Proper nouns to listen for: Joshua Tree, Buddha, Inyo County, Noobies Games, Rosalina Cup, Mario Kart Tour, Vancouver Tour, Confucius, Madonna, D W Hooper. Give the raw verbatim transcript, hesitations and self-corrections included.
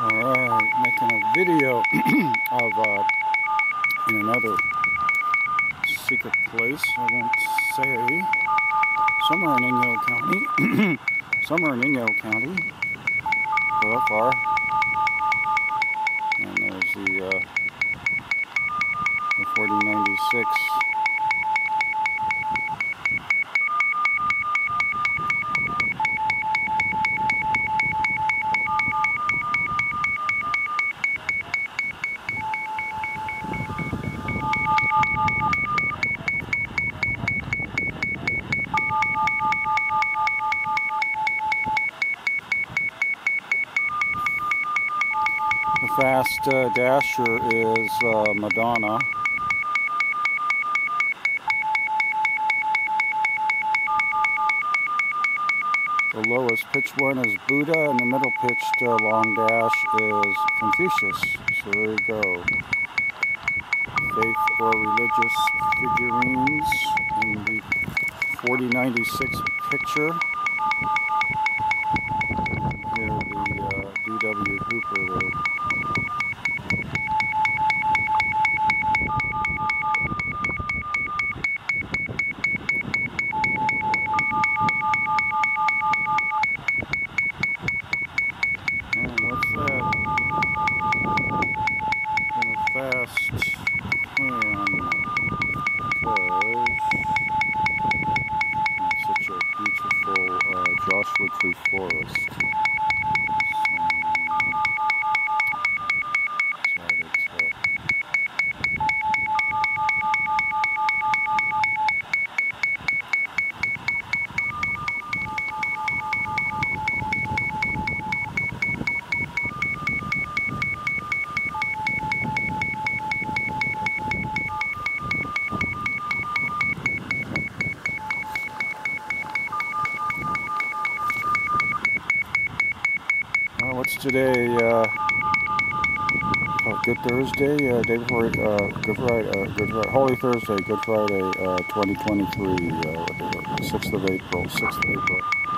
uh, making a video of uh, in another secret place. I won't say, somewhere in Inyo County, somewhere in Inyo County, real far. And there's the, uh, the forty ninety-six. Fast uh, dasher is uh, Madonna. The lowest pitched one is Buddha, and the middle pitched uh, long dash is Confucius. So there you go. Faith or religious figurines in the forty ninety-six picture. Here the uh, D W Hooper there. Joshua Tree Forest. So, decided to What's today? Uh, oh, Good Thursday, uh, day before uh, Good Friday, uh, Good Friday, Holy Thursday, Good Friday, uh, twenty twenty-three, uh, sixth of April, sixth of April.